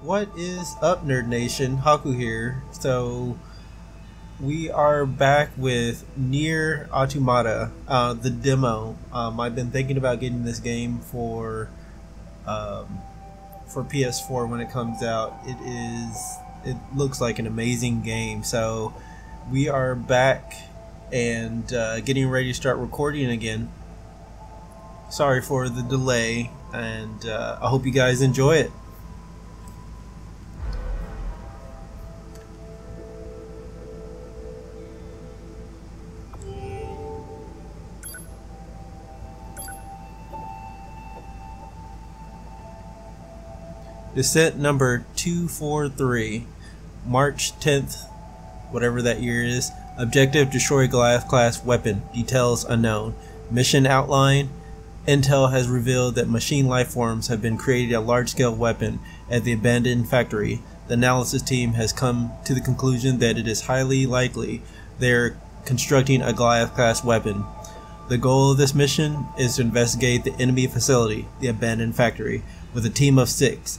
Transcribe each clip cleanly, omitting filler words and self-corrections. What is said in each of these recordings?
What is up, Nerd Nation? Haku here. So we are back with Nier Automata, the demo. I've been thinking about getting this game for PS4 when it comes out. It looks like an amazing game. So we are back and getting ready to start recording again. Sorry for the delay, and I hope you guys enjoy it. Descent number 243, March 10th, whatever that year is. Objective: destroy Goliath Class Weapon. Details unknown. Mission outline: Intel has revealed that machine lifeforms have been creating a large-scale weapon at the abandoned factory. The analysis team has come to the conclusion that it is highly likely they're constructing a Goliath Class Weapon. The goal of this mission is to investigate the enemy facility, the abandoned factory, with a team of 6.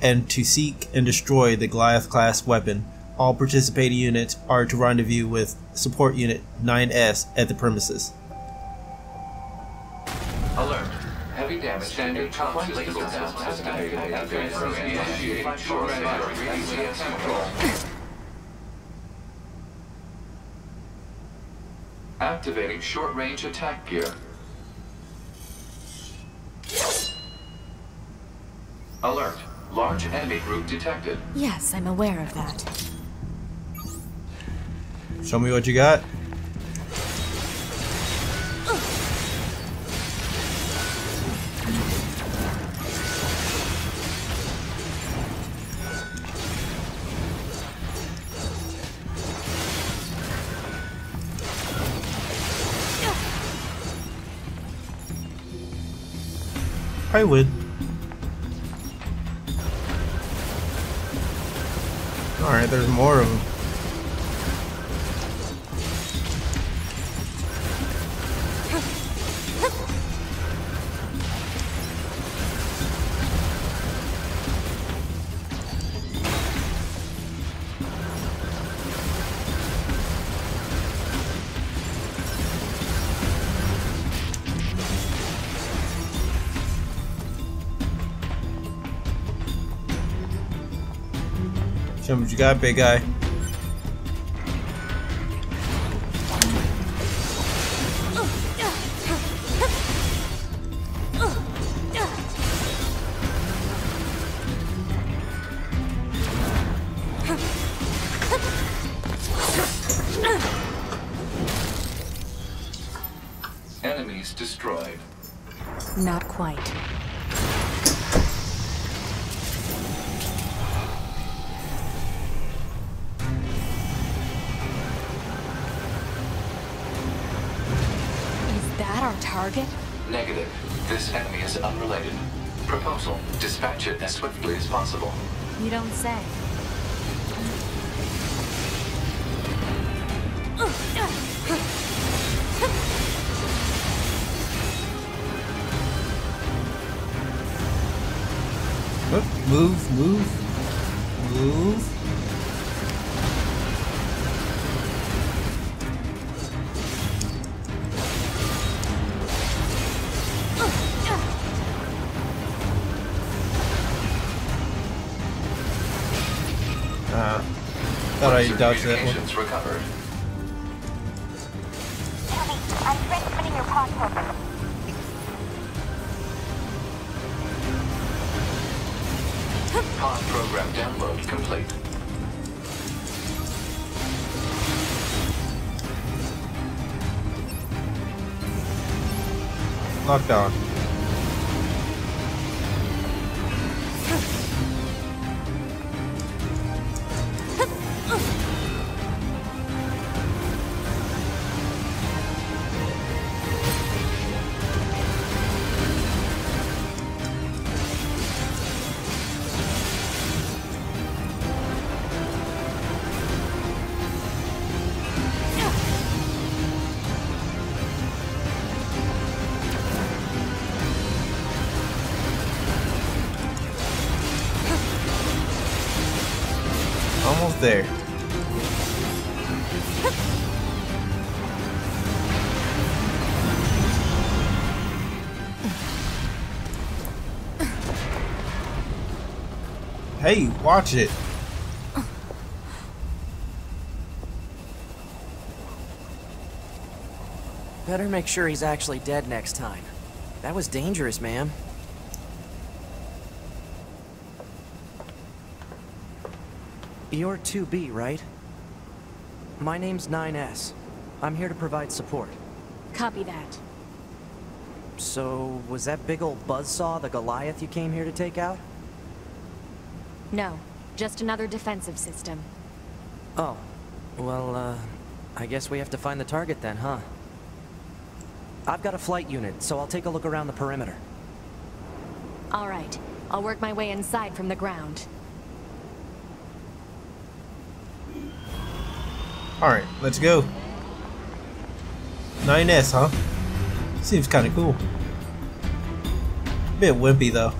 And to seek and destroy the Goliath Class Weapon. All participating units are to rendezvous with Support Unit 9S at the premises. Alert. Heavy damage. Standard top label down. Activating short-range attack gear. Alert. Large enemy group detected. Yes, I'm aware of that. Show me what you got. I would. Alright, there's more of them. Show me what you got, big guy. Enemies destroyed. Not quite. Target? Negative. This enemy is unrelated. Proposal: dispatch it as swiftly as possible. You don't say. Move, move, move. Thought I dodged that one. Recovered. Heavy, I'm transmitting your pod program. Pod program download complete. Lockdown. almost there. Hey, watch it. Better make sure he's actually dead next time. That was dangerous, man. You're 2B, right? My name's 9S. I'm here to provide support. Copy that. So, was that big old buzzsaw the Goliath you came here to take out? No, just another defensive system. Oh, well, I guess we have to find the target then, huh? I've got a flight unit, so I'll take a look around the perimeter. All right, I'll work my way inside from the ground. All right, let's go. 9S, huh? Seems kind of cool. Bit wimpy though.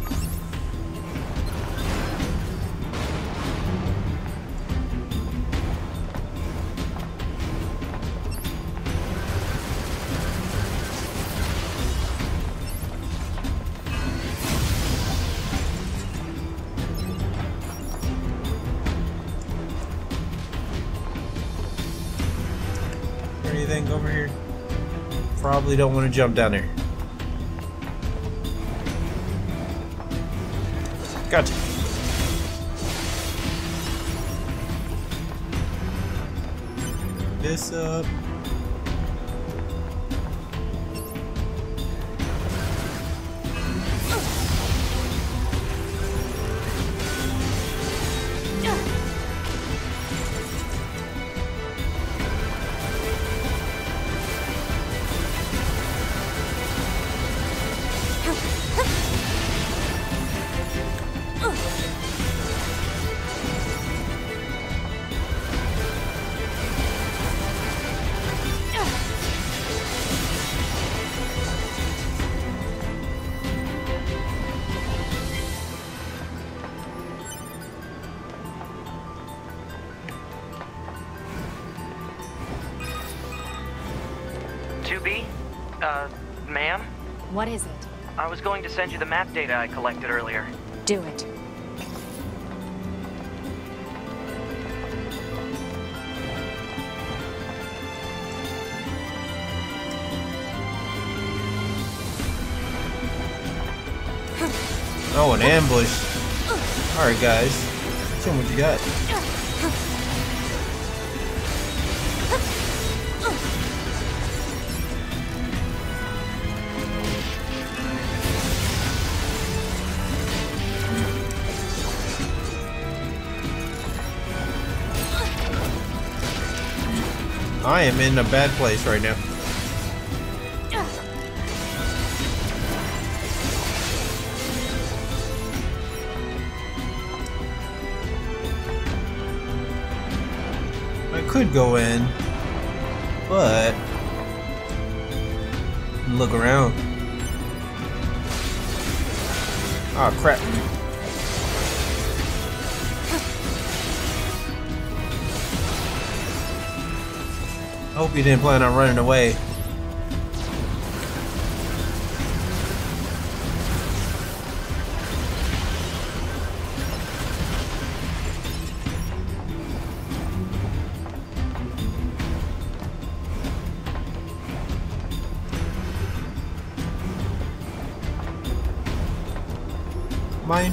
Anything over here? Probably don't want to jump down there. Gotcha. This up. Ma'am? What is it? I was going to send you the map data I collected earlier. Do it. Oh, an ambush. Alright, guys. Show me what you got. I am in a bad place right now. I could go in, but look around. Oh crap. I hope you didn't plan on running away. Mine.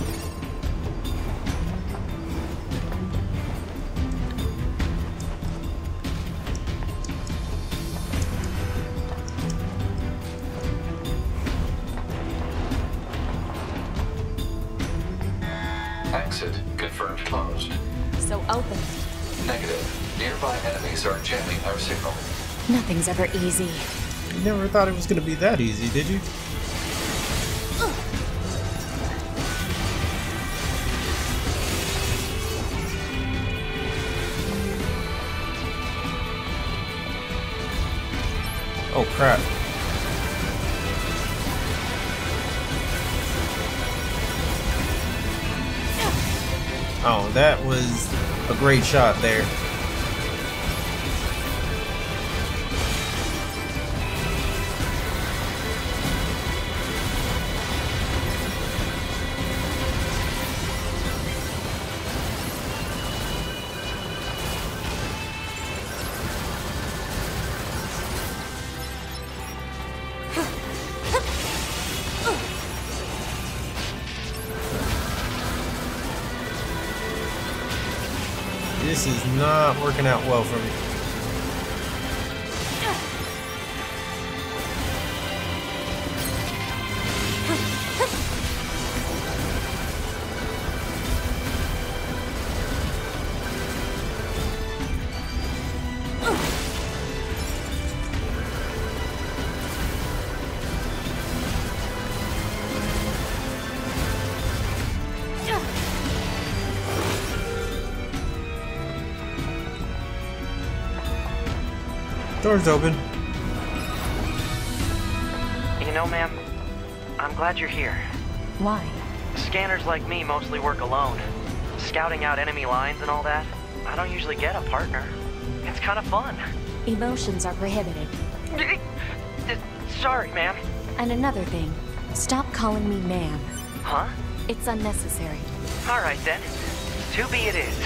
Exit confirmed closed. So open. Negative. Nearby enemies are jamming our signal. Nothing's ever easy. You never thought it was going to be that easy, did you? Oh crap. Oh, that was a great shot there. This is not working out well for me. Door's open. You know, ma'am, I'm glad you're here. Why? Scanners like me mostly work alone. Scouting out enemy lines and all that, I don't usually get a partner. It's kind of fun. Emotions are prohibited. Sorry, ma'am. And another thing, stop calling me ma'am. Huh? It's unnecessary. All right, then. 2B it is.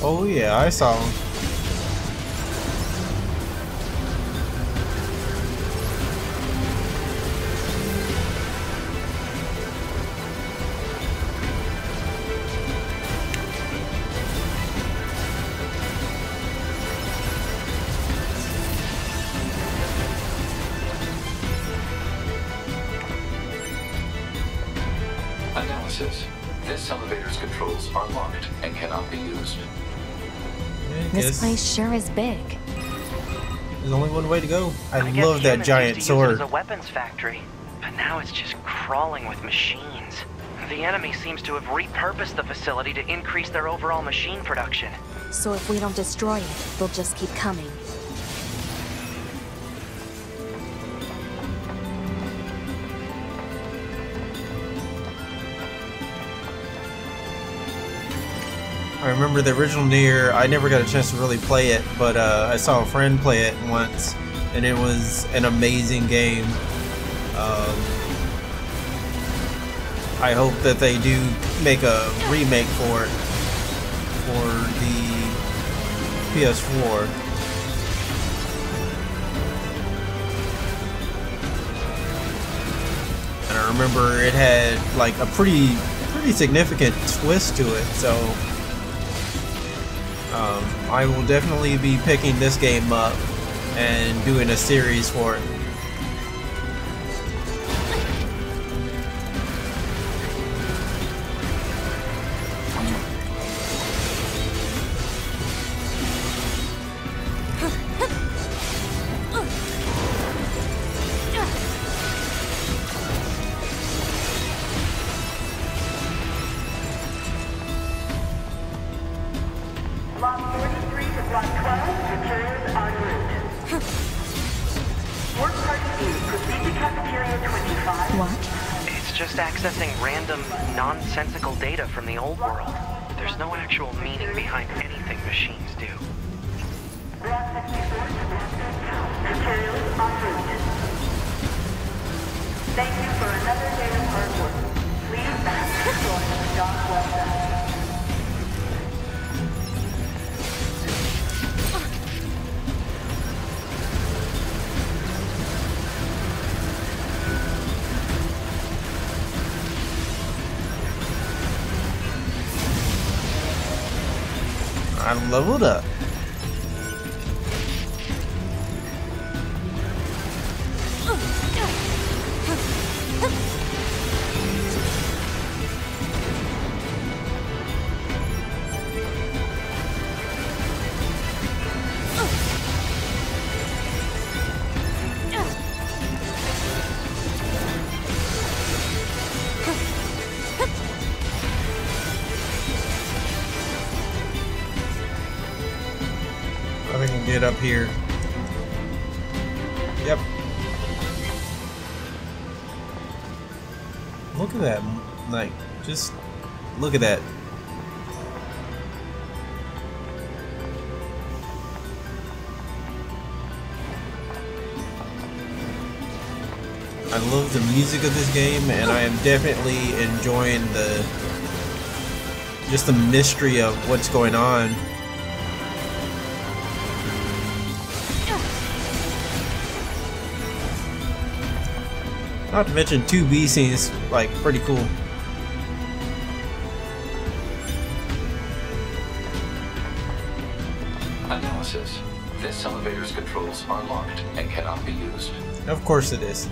Oh yeah, I saw him. Analysis. This elevator's controls are locked and cannot be used. This place sure is big. There's only one way to go. I love that giant sword. It was a weapons factory, but now it's just crawling with machines. The enemy seems to have repurposed the facility to increase their overall machine production. So if we don't destroy it, they'll just keep coming. I remember the original Nier. I never got a chance to really play it, but I saw a friend play it once, and it was an amazing game. I hope that they do make a remake for it for the PS4. And I remember it had like a pretty significant twist to it, so. I will definitely be picking this game up and doing a series for it. Lot 33 to Block 12 returns en route. Work Part B, proceed to Cafeteria 25. What? It's just accessing random, nonsensical data from the old world. There's no actual meaning behind anything machines do. Block 64 to Master Town. Returns en route. Thank you for another day of hard work. Please back to join Doc Webster. I'm leveled up. Get up here. Yep. Look at that. Like, just look at that. I love the music of this game, and I am definitely enjoying the just the mystery of what's going on. Not to mention 2B seems like pretty cool. Analysis. This elevator's controls are locked and cannot be used. Of course it is.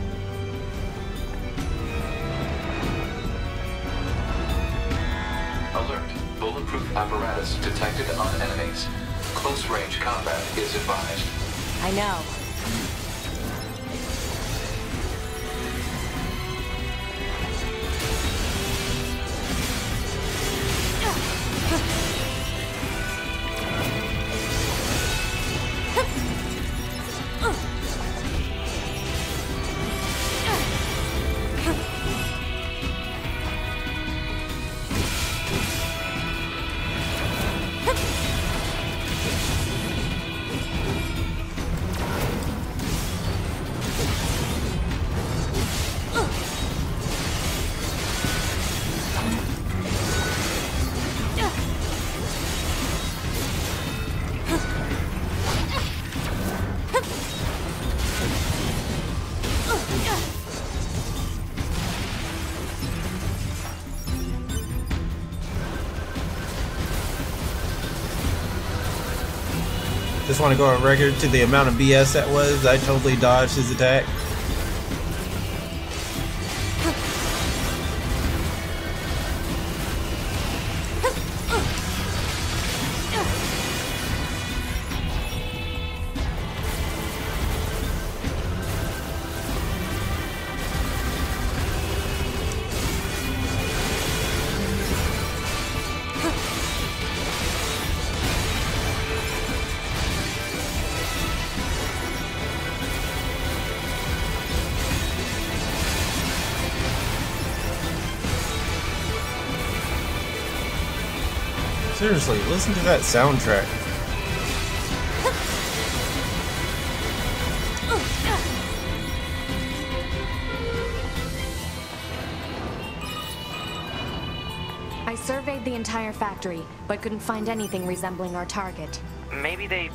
Alert. Bulletproof apparatus detected on enemies. Close range combat is advised. I know. Just want to go on record to the amount of BS that was. I totally dodged his attack. Seriously, listen to that soundtrack. I surveyed the entire factory, but couldn't find anything resembling our target. Maybe they,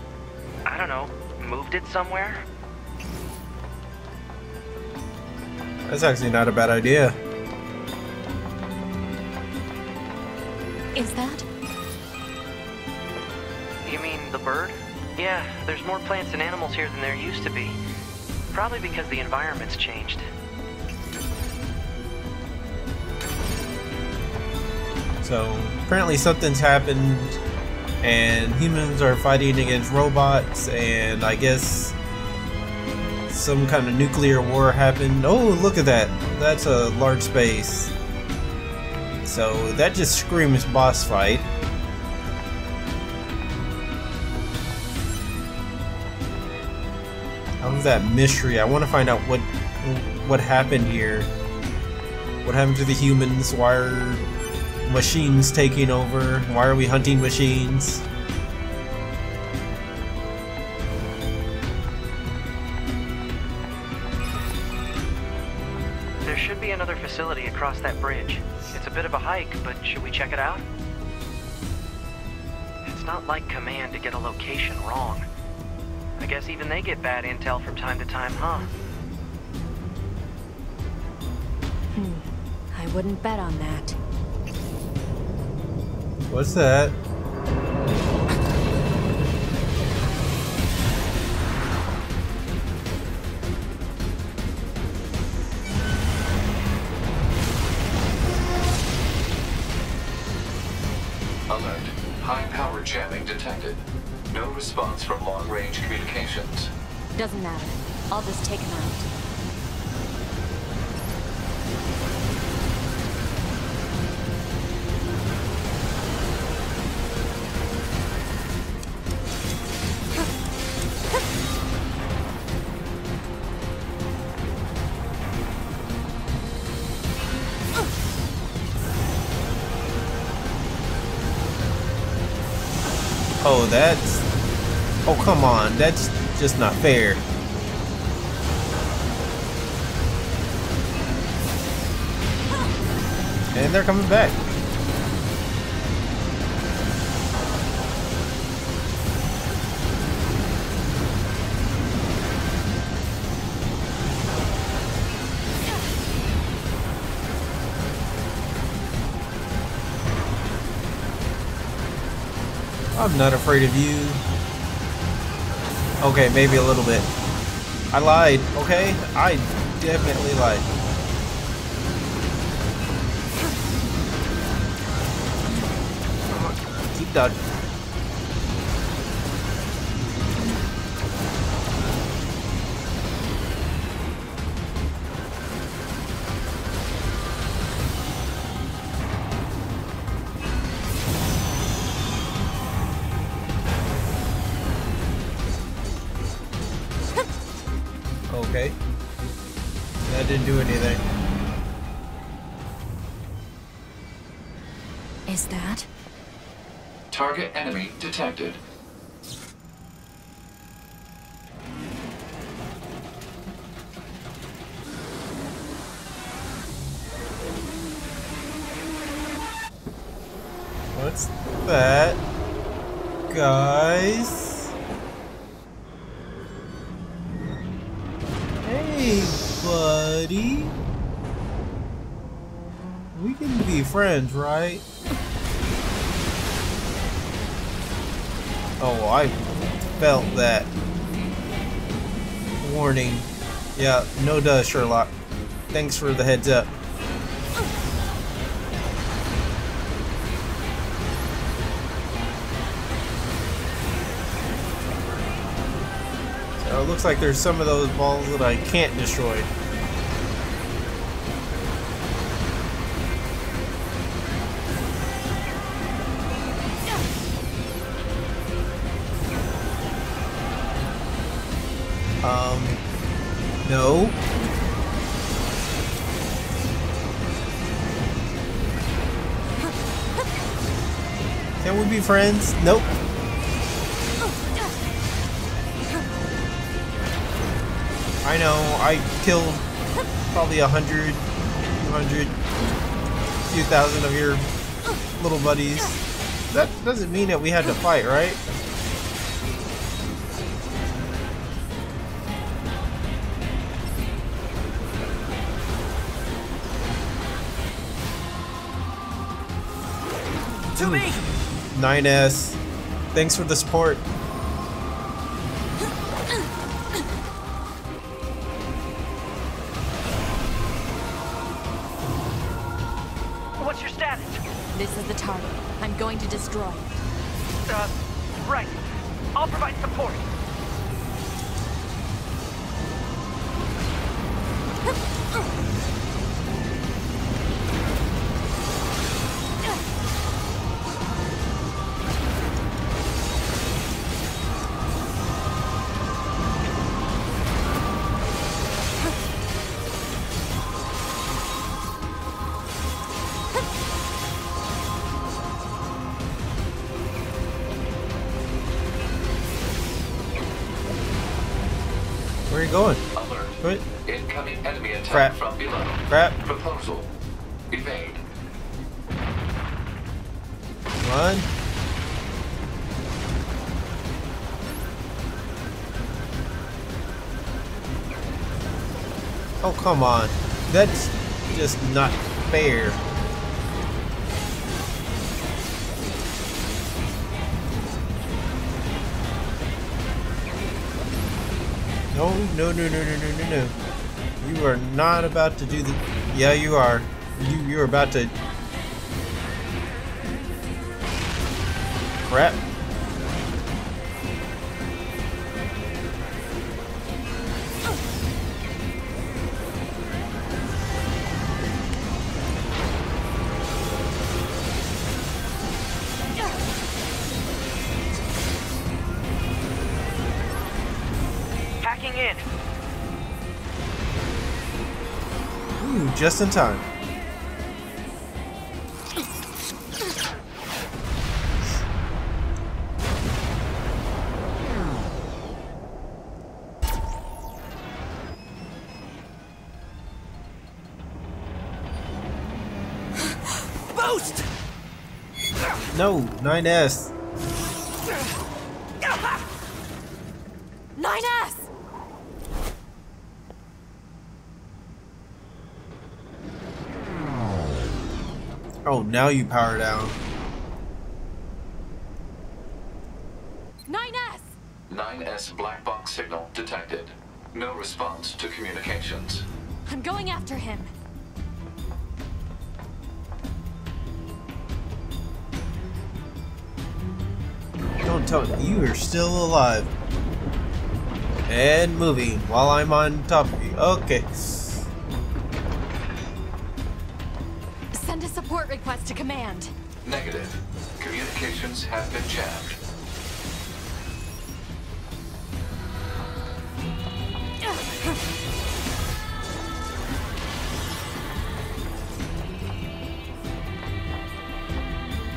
I don't know, moved it somewhere? That's actually not a bad idea. Is that? You mean the bird? Yeah, there's more plants and animals here than there used to be. Probably because the environment's changed. So, apparently something's happened, and humans are fighting against robots, and I guess some kind of nuclear war happened. Oh, look at that. That's a large space. So, that just screams boss fight. That mystery. I want to find out what happened here. What happened to the humans? Why are machines taking over? Why are we hunting machines? There should be another facility across that bridge. It's a bit of a hike, but should we check it out? It's not like Command to get a location wrong. I guess even they get bad intel from time to time, huh? I wouldn't bet on that. What's that? detected. No response from long-range communications. Doesn't matter. I'll just take him out. Oh, that's... oh, come on. That's just not fair. And they're coming back. I'm not afraid of you. Okay, maybe a little bit. I lied, okay? I definitely lied. Keep dodging. Okay. That didn't do anything. Is that? Target enemy detected. What's that, guys? Hey, buddy. We can be friends, right? Oh, I felt that. Warning. Yeah, no duh, Sherlock. Thanks for the heads up. It looks like there's some of those balls that I can't destroy. No. Can we be friends? Nope. I know, I killed probably 100, 200, a few thousand of your little buddies. That doesn't mean that we had to fight, right? To me! 9S, thanks for the support. This is the target. I'm going to destroy it. Right. I'll provide support. Where are you going? Alert. What? Incoming enemy attack from below. Crap. Proposal. Evade. Run. Oh, come on. That's just not fair. No. You are not about to do the... yeah, you are. You're about to... crap. moving in. Ooh, just in time. Boost! No, 9S. 9S! Oh, now you power down. 9S! 9S black box signal detected. No response to communications. I'm going after him. Don't tell me you are still alive. And moving while I'm on top of you. Okay. Send a support request to command. Negative. Communications have been jammed.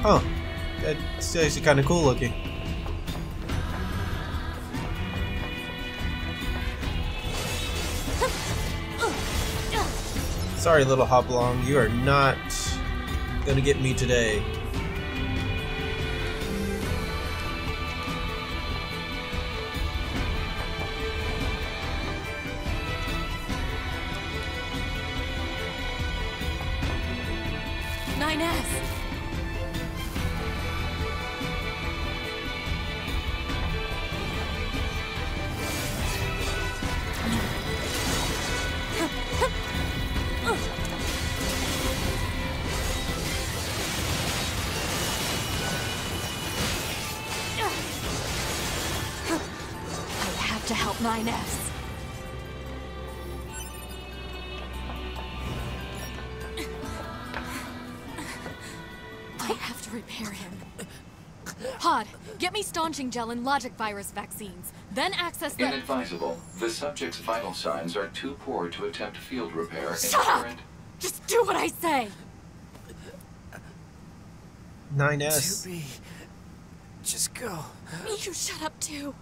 Huh. That's actually kind of cool looking. Sorry, little Hoplong, you are not gonna get me today. To help 9S. I have to repair him. Hod, get me staunching gel and logic virus vaccines, then access the— Inadvisable. The subject's vital signs are too poor to attempt field repair. Shut up! Just do what I say! 9S. 2B. Just go. You shut up too.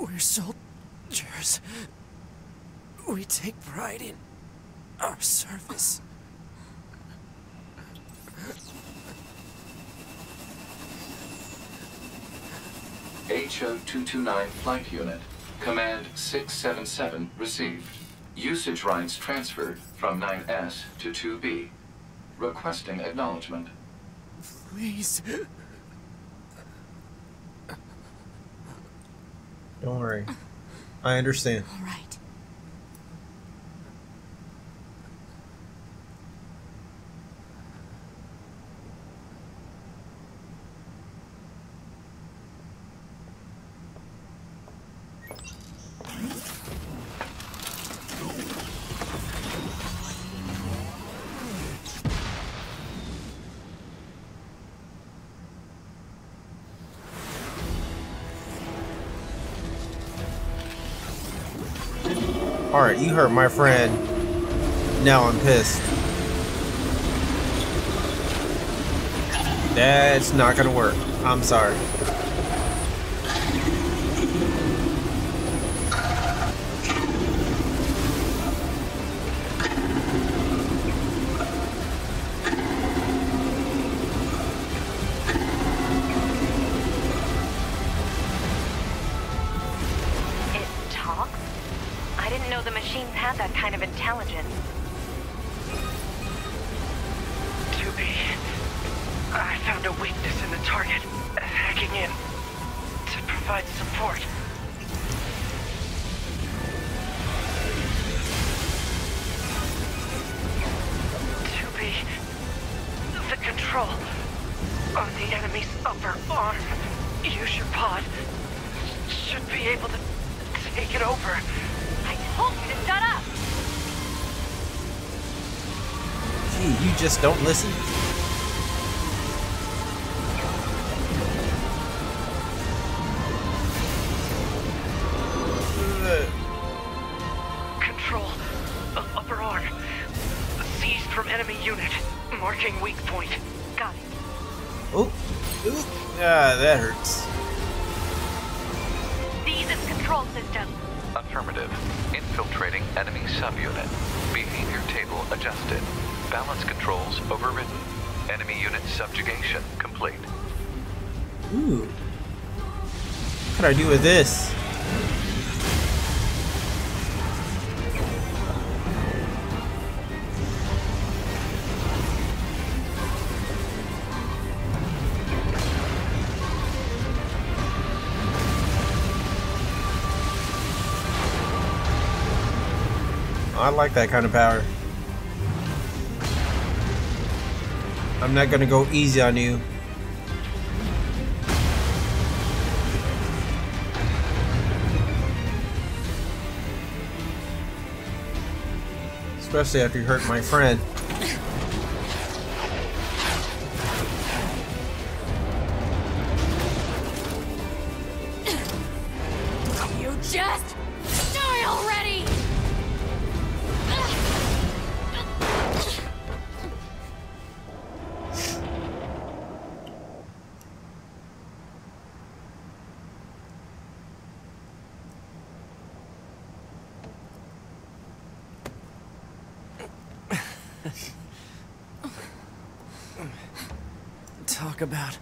We're soldiers. We take pride in our service. HO-229 Flight Unit. Command 677 received. Usage rights transferred from 9S to 2B. Requesting acknowledgement. Please. Don't worry. I understand. All right. Alright, you hurt my friend. Now I'm pissed. That's not gonna work. I'm sorry. The machines had that kind of intelligence. 2B, I found a weakness in the target. Hacking in to provide support. The control of the enemy's upper arm. Use your pod. Should be able to take it over. Hold you to shut up! Gee, you just don't listen. Marking weak point. Got it. Oop. Oop. Ah, that hurts. These is control system. Affirmative. Infiltrating enemy subunit. Behavior table adjusted. Balance controls overridden. Enemy unit subjugation complete. Ooh. What can I do with this? I like that kind of power. I'm not gonna go easy on you. Especially after you hurt my friend. Talk about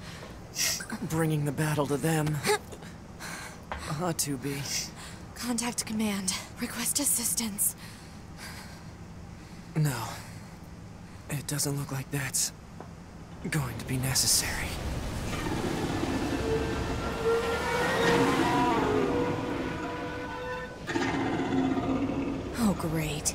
bringing the battle to them. 2B. Contact command. Request assistance. No. It doesn't look like that's going to be necessary. Oh, great.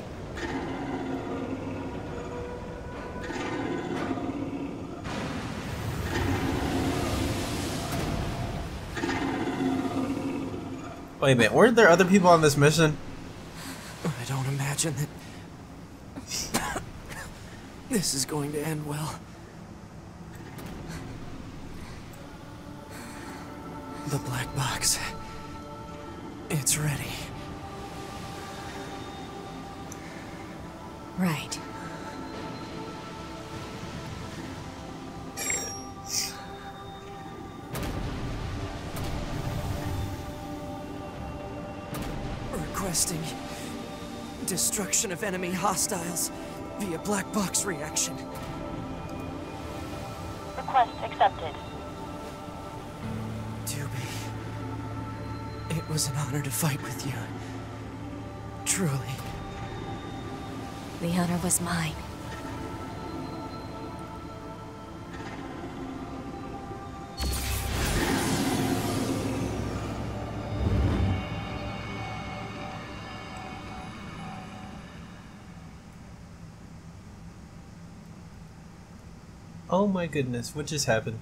Wait a minute, weren't there other people on this mission? I don't imagine that this is going to end well. The black box. It's ready. Right. Requesting destruction of enemy hostiles via black box reaction. Request accepted. 2B, it was an honor to fight with you. Truly. The honor was mine. Oh my goodness, what just happened?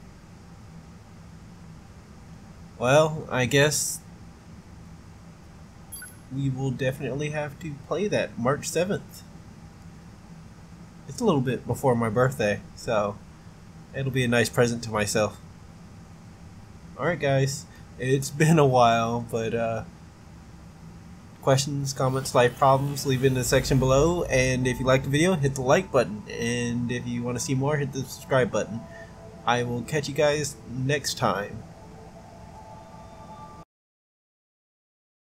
Well, I guess we will definitely have to play that March 7th. It's a little bit before my birthday, so it'll be a nice present to myself. Alright guys, it's been a while, but questions, comments, life problems, leave it in the section below, and if you liked the video, hit the like button, and if you want to see more, hit the subscribe button. I will catch you guys next time.